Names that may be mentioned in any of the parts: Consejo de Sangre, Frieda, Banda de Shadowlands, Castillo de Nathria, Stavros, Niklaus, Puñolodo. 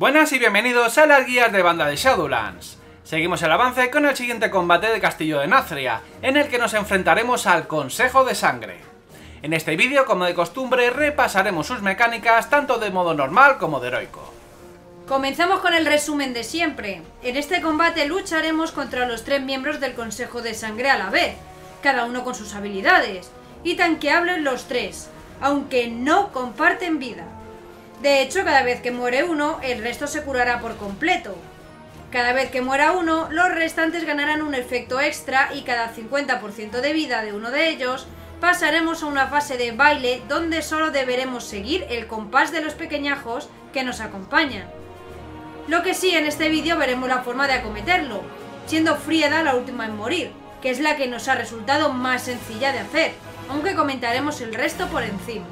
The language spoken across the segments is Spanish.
Buenas y bienvenidos a las guías de Banda de Shadowlands. Seguimos el avance con el siguiente combate de Castillo de Nathria, en el que nos enfrentaremos al Consejo de Sangre. En este vídeo, como de costumbre, repasaremos sus mecánicas tanto de modo normal como de heroico. Comenzamos con el resumen de siempre. En este combate lucharemos contra los tres miembros del Consejo de Sangre a la vez, cada uno con sus habilidades, y tanqueables los tres, aunque no comparten vida. De hecho, cada vez que muere uno, el resto se curará por completo. Cada vez que muera uno, los restantes ganarán un efecto extra y cada 50% de vida de uno de ellos, pasaremos a una fase de baile donde solo deberemos seguir el compás de los pequeñajos que nos acompañan. Lo que sí, en este vídeo veremos la forma de acometerlo, siendo Frieda la última en morir, que es la que nos ha resultado más sencilla de hacer, aunque comentaremos el resto por encima.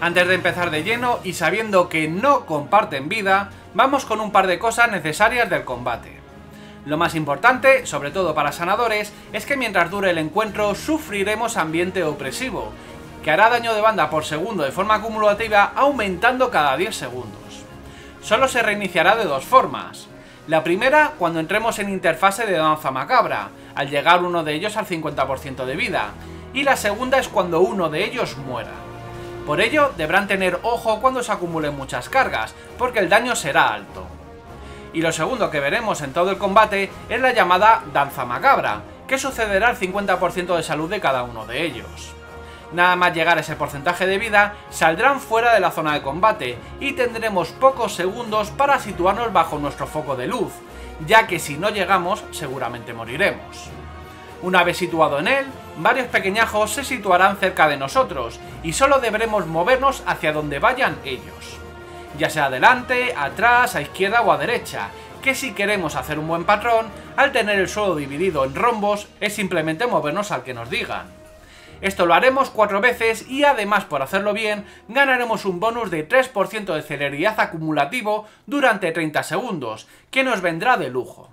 Antes de empezar de lleno y sabiendo que no comparten vida, vamos con un par de cosas necesarias del combate. Lo más importante, sobre todo para sanadores, es que mientras dure el encuentro sufriremos ambiente opresivo, que hará daño de banda por segundo de forma acumulativa aumentando cada 10 segundos. Solo se reiniciará de dos formas. La primera, cuando entremos en interfase de danza macabra, al llegar uno de ellos al 50% de vida, y la segunda es cuando uno de ellos muera. Por ello, deberán tener ojo cuando se acumulen muchas cargas, porque el daño será alto. Y lo segundo que veremos en todo el combate es la llamada danza macabra, que sucederá al 50% de salud de cada uno de ellos. Nada más llegar a ese porcentaje de vida, saldrán fuera de la zona de combate y tendremos pocos segundos para situarnos bajo nuestro foco de luz, ya que si no llegamos, seguramente moriremos. Una vez situado en él, varios pequeñajos se situarán cerca de nosotros y solo deberemos movernos hacia donde vayan ellos, ya sea adelante, atrás, a izquierda o a derecha, que si queremos hacer un buen patrón, al tener el suelo dividido en rombos, es simplemente movernos al que nos digan. Esto lo haremos 4 veces y además por hacerlo bien, ganaremos un bonus de 3% de celeridad acumulativo durante 30 segundos, que nos vendrá de lujo.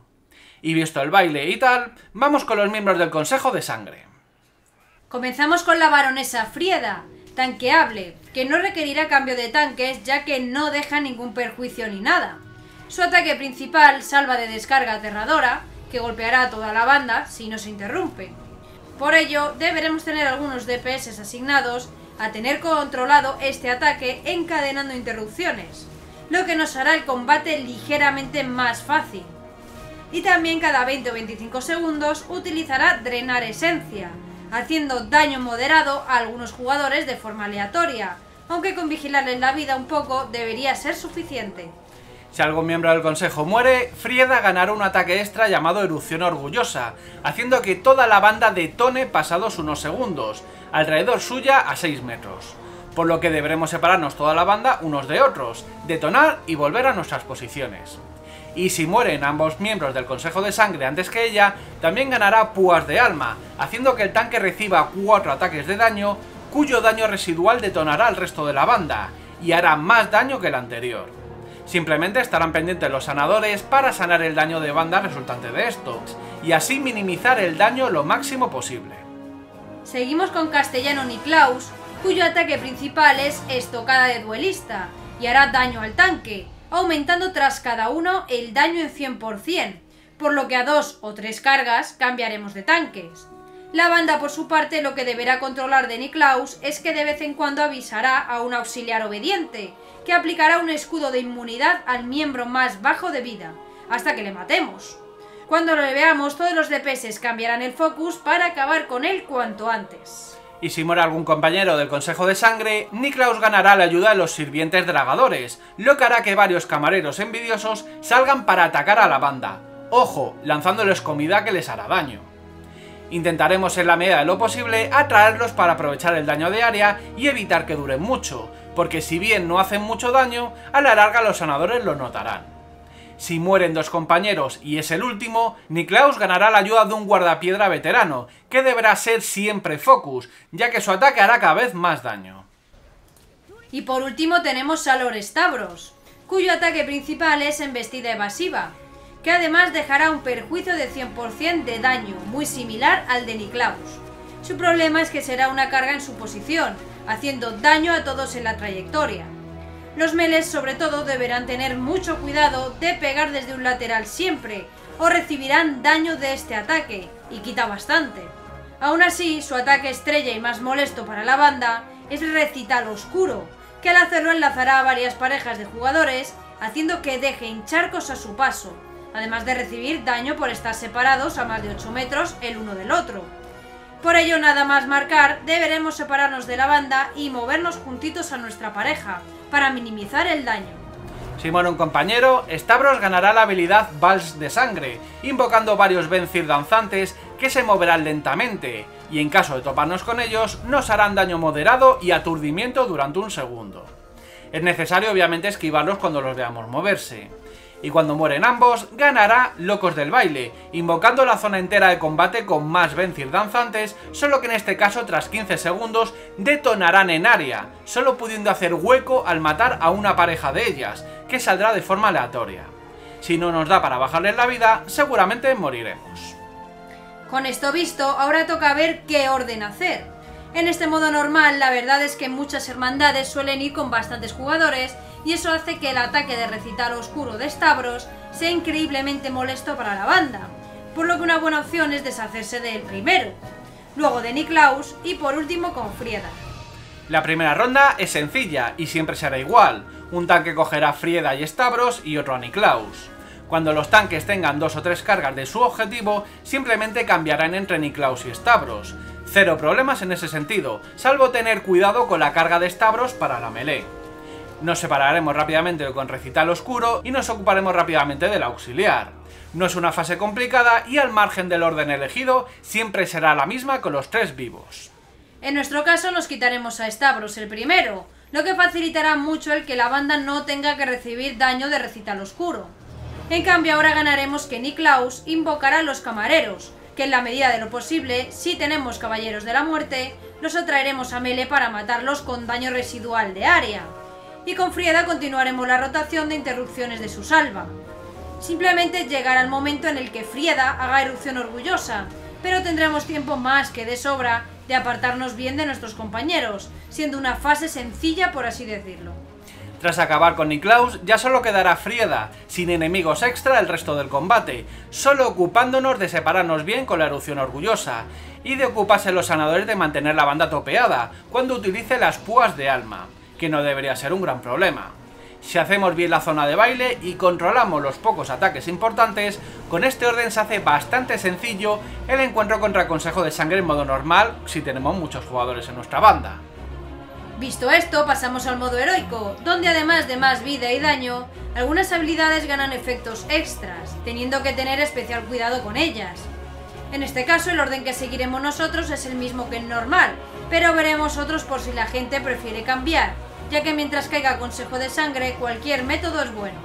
Y visto el baile y tal, vamos con los miembros del Consejo de Sangre. Comenzamos con la baronesa Frieda, tanqueable, que no requerirá cambio de tanques ya que no deja ningún perjuicio ni nada. Su ataque principal salva de descarga aterradora, que golpeará a toda la banda si no se interrumpe. Por ello, deberemos tener algunos DPS asignados a tener controlado este ataque encadenando interrupciones, lo que nos hará el combate ligeramente más fácil. Y también cada 20 o 25 segundos utilizará drenar esencia, haciendo daño moderado a algunos jugadores de forma aleatoria, aunque con vigilarles la vida un poco debería ser suficiente. Si algún miembro del consejo muere, Frieda ganará un ataque extra llamado Erupción Orgullosa, haciendo que toda la banda detone pasados unos segundos, alrededor suya a 6 metros, por lo que deberemos separarnos toda la banda unos de otros, detonar y volver a nuestras posiciones. Y si mueren ambos miembros del Consejo de Sangre antes que ella, también ganará púas de alma, haciendo que el tanque reciba 4 ataques de daño, cuyo daño residual detonará al resto de la banda, y hará más daño que el anterior. Simplemente estarán pendientes los sanadores para sanar el daño de banda resultante de esto, y así minimizar el daño lo máximo posible. Seguimos con Castellano Niklaus, cuyo ataque principal es Estocada de Duelista, y hará daño al tanque, aumentando tras cada uno el daño en 100%, por lo que a 2 o 3 cargas cambiaremos de tanques. La banda por su parte lo que deberá controlar de Niklaus es que de vez en cuando avisará a un auxiliar obediente, que aplicará un escudo de inmunidad al miembro más bajo de vida, hasta que le matemos. Cuando lo veamos todos los DPS cambiarán el focus para acabar con él cuanto antes. Y si muere algún compañero del Consejo de Sangre, Niklaus ganará la ayuda de los sirvientes dragadores, lo que hará que varios camareros envidiosos salgan para atacar a la banda, ojo, lanzándoles comida que les hará daño. Intentaremos en la medida de lo posible atraerlos para aprovechar el daño de área y evitar que duren mucho, porque si bien no hacen mucho daño, a la larga los sanadores lo notarán. Si mueren 2 compañeros y es el último, Niklaus ganará la ayuda de un guardapiedra veterano, que deberá ser siempre focus, ya que su ataque hará cada vez más daño. Y por último tenemos a Lord Stavros, cuyo ataque principal es Embestida Evasiva, que además dejará un perjuicio de 100% de daño, muy similar al de Niklaus. Su problema es que será una carga en su posición, haciendo daño a todos en la trayectoria. Los meles, sobre todo, deberán tener mucho cuidado de pegar desde un lateral siempre, o recibirán daño de este ataque, y quita bastante. Aún así, su ataque estrella y más molesto para la banda es el recital oscuro, que al hacerlo enlazará a varias parejas de jugadores, haciendo que dejen charcos a su paso, además de recibir daño por estar separados a más de 8 metros el uno del otro. Por ello, nada más marcar, deberemos separarnos de la banda y movernos juntitos a nuestra pareja, para minimizar el daño. Si muere un compañero, Stavros ganará la habilidad Vals de Sangre, invocando varios Vencir danzantes que se moverán lentamente, y en caso de toparnos con ellos, nos harán daño moderado y aturdimiento durante un segundo. Es necesario obviamente esquivarlos cuando los veamos moverse. Y cuando mueren ambos, ganará Locos del Baile, invocando la zona entera de combate con más Vencir danzantes, solo que en este caso tras 15 segundos detonarán en área, solo pudiendo hacer hueco al matar a una pareja de ellas, que saldrá de forma aleatoria. Si no nos da para bajarles la vida, seguramente moriremos. Con esto visto, ahora toca ver qué orden hacer. En este modo normal, la verdad es que muchas hermandades suelen ir con bastantes jugadores, y eso hace que el ataque de recital oscuro de Stavros sea increíblemente molesto para la banda, por lo que una buena opción es deshacerse del primero, luego de Niklaus y por último con Frieda. La primera ronda es sencilla y siempre será igual, un tanque cogerá Frieda y Stavros y otro a Niklaus. Cuando los tanques tengan 2 o 3 cargas de su objetivo, simplemente cambiarán entre Niklaus y Stavros. Cero problemas en ese sentido, salvo tener cuidado con la carga de Stavros para la melee. Nos separaremos rápidamente con recital oscuro y nos ocuparemos rápidamente del auxiliar. No es una fase complicada y al margen del orden elegido, siempre será la misma con los 3 vivos. En nuestro caso nos quitaremos a Stavros el primero, lo que facilitará mucho el que la banda no tenga que recibir daño de recital oscuro. En cambio ahora ganaremos que Niklaus invocará a los camareros, que en la medida de lo posible, si tenemos caballeros de la muerte, los atraeremos a melee para matarlos con daño residual de área. Y con Frieda continuaremos la rotación de interrupciones de su salva. Simplemente llegará el momento en el que Frieda haga erupción orgullosa, pero tendremos tiempo más que de sobra de apartarnos bien de nuestros compañeros, siendo una fase sencilla por así decirlo. Tras acabar con Niklaus, ya solo quedará Frieda, sin enemigos extra el resto del combate, solo ocupándonos de separarnos bien con la erupción orgullosa, y de ocuparse los sanadores de mantener la banda topeada, cuando utilice las púas de alma, que no debería ser un gran problema. Si hacemos bien la zona de baile y controlamos los pocos ataques importantes, con este orden se hace bastante sencillo el encuentro contra el Consejo de Sangre en modo normal, si tenemos muchos jugadores en nuestra banda. Visto esto, pasamos al modo heroico, donde además de más vida y daño, algunas habilidades ganan efectos extras, teniendo que tener especial cuidado con ellas. En este caso, el orden que seguiremos nosotros es el mismo que el normal, pero veremos otros por si la gente prefiere cambiar, ya que mientras caiga Consejo de Sangre, cualquier método es bueno.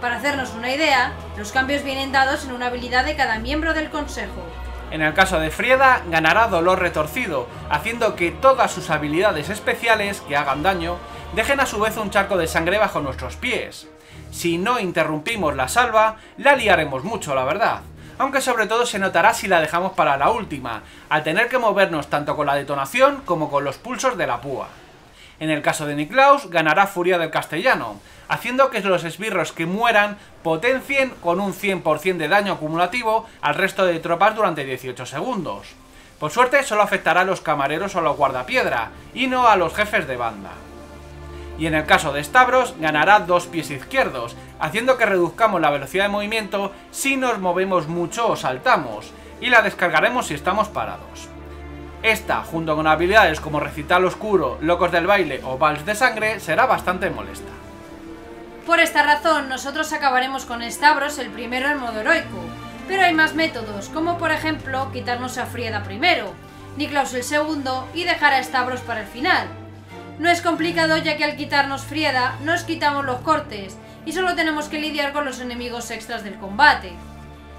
Para hacernos una idea, los cambios vienen dados en una habilidad de cada miembro del Consejo. En el caso de Frieda, ganará Dolor Retorcido, haciendo que todas sus habilidades especiales, que hagan daño, dejen a su vez un charco de sangre bajo nuestros pies. Si no interrumpimos la salva, la liaremos mucho, la verdad. Aunque sobre todo se notará si la dejamos para la última, al tener que movernos tanto con la detonación como con los pulsos de la púa. En el caso de Niklaus, ganará Furia del Castellano, haciendo que los esbirros que mueran potencien con un 100% de daño acumulativo al resto de tropas durante 18 segundos. Por suerte, solo afectará a los camareros o a los guardapiedra, y no a los jefes de banda. Y en el caso de Stavros, ganará 2 pies izquierdos, haciendo que reduzcamos la velocidad de movimiento si nos movemos mucho o saltamos, y la descargaremos si estamos parados. Esta, junto con habilidades como Recital Oscuro, Locos del Baile o Vals de Sangre, será bastante molesta. Por esta razón, nosotros acabaremos con Stavros el primero en modo heroico, pero hay más métodos, como por ejemplo, quitarnos a Frieda primero, Niklaus el segundo y dejar a Stavros para el final. No es complicado ya que al quitarnos Frieda, nos quitamos los cortes, y solo tenemos que lidiar con los enemigos extras del combate.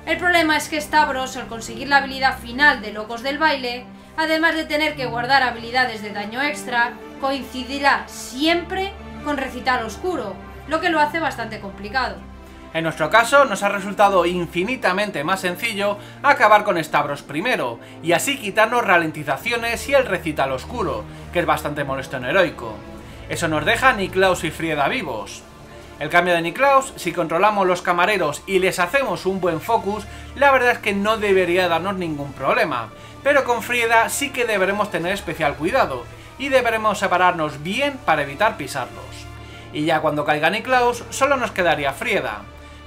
El problema es que Stavros, al conseguir la habilidad final de Locos del Baile, además de tener que guardar habilidades de daño extra, coincidirá siempre con recital oscuro, lo que lo hace bastante complicado. En nuestro caso, nos ha resultado infinitamente más sencillo acabar con Stavros primero, y así quitarnos ralentizaciones y el recital oscuro, que es bastante molesto en heroico. Eso nos deja a Niklaus y Frieda vivos. El cambio de Niklaus, si controlamos los camareros y les hacemos un buen focus, la verdad es que no debería darnos ningún problema. Pero con Frieda sí que deberemos tener especial cuidado, y deberemos separarnos bien para evitar pisarlos. Y ya cuando caiga Niklaus, solo nos quedaría Frieda.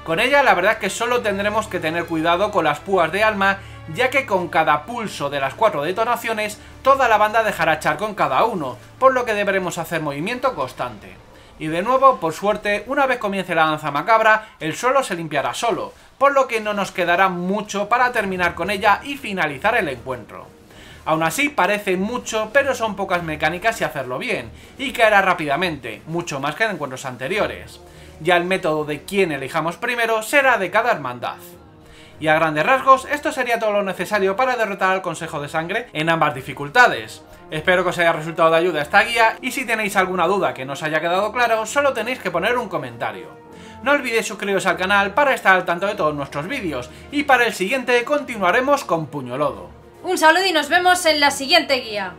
Con ella la verdad es que solo tendremos que tener cuidado con las púas de alma, ya que con cada pulso de las 4 detonaciones, toda la banda dejará charco en cada uno, por lo que deberemos hacer movimiento constante. Y de nuevo, por suerte, una vez comience la danza macabra, el suelo se limpiará solo, por lo que no nos quedará mucho para terminar con ella y finalizar el encuentro. Aún así parece mucho, pero son pocas mecánicas y hacerlo bien, y caerá rápidamente, mucho más que en encuentros anteriores. Ya el método de quién elijamos primero será de cada hermandad. Y a grandes rasgos, esto sería todo lo necesario para derrotar al Consejo de Sangre en ambas dificultades. Espero que os haya resultado de ayuda esta guía, y si tenéis alguna duda que no os haya quedado claro, solo tenéis que poner un comentario. No olvidéis suscribiros al canal para estar al tanto de todos nuestros vídeos, y para el siguiente continuaremos con Puñolodo. Un saludo y nos vemos en la siguiente guía.